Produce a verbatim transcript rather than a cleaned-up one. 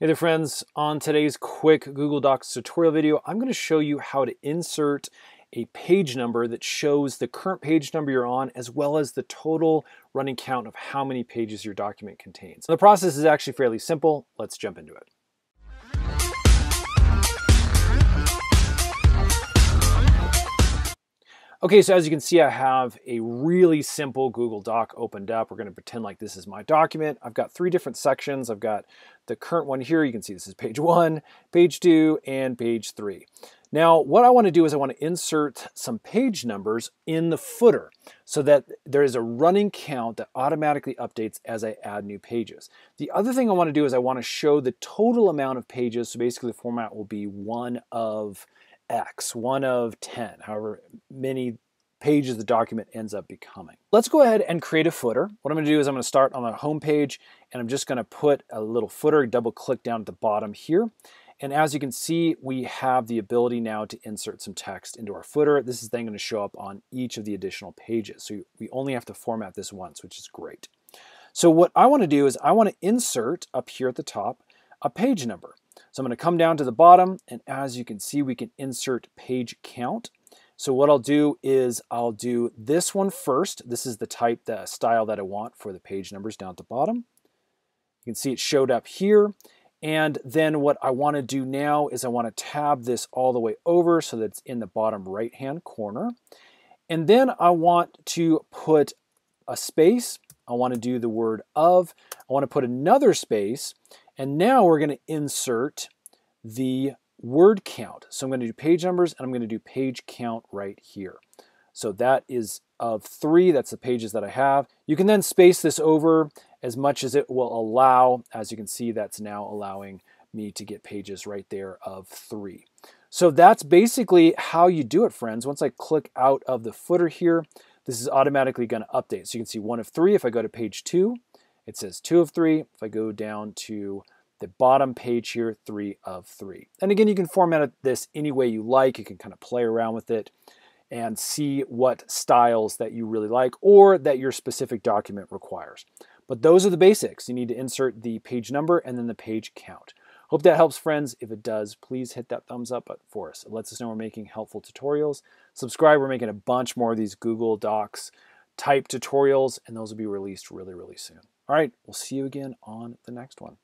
Hey there friends, on today's quick Google Docs tutorial video, I'm going to show you how to insert a page number that shows the current page number you're on as well as the total running count of how many pages your document contains. The process is actually fairly simple. Let's jump into it. Okay, so as you can see, I have a really simple Google Doc opened up. We're going to pretend like this is my document. I've got three different sections. I've got the current one here. You can see this is page one, page two, and page three. Now, what I want to do is I want to insert some page numbers in the footer so that there is a running count that automatically updates as I add new pages. The other thing I want to do is I want to show the total amount of pages. So basically the format will be one of X, one of ten, however many pages the document ends up becoming. Let's go ahead and create a footer. What I'm going to do is I'm going to start on the home page, and I'm just going to put a little footer, double click down at the bottom here. And as you can see, we have the ability now to insert some text into our footer. This is then going to show up on each of the additional pages. So we only have to format this once, which is great. So what I want to do is I want to insert up here at the top a page number. So I'm going to come down to the bottom, and as you can see, we can insert page count. So what I'll do is I'll do this one first. This is the type, the style that I want for the page numbers down at the bottom. You can see it showed up here. And then what I want to do now is I want to tab this all the way over so that it's in the bottom right-hand corner. And then I want to put a space. I want to do the word of. I want to put another space. And now we're going to insert the word count. So I'm going to do page numbers, and I'm going to do page count right here. So that is of three. That's the pages that I have. You can then space this over as much as it will allow. As you can see, that's now allowing me to get pages right there of three. So that's basically how you do it, friends. Once I click out of the footer here, this is automatically going to update. So you can see one of three. If I go to page two, it says two of three. If I go down to the bottom page here, three of three. And again, you can format this any way you like. You can kind of play around with it and see what styles that you really like or that your specific document requires. But those are the basics. You need to insert the page number and then the page count. Hope that helps, friends. If it does, please hit that thumbs up button for us. It lets us know we're making helpful tutorials. Subscribe. We're making a bunch more of these Google Docs type tutorials, and those will be released really, really soon. All right, we'll see you again on the next one.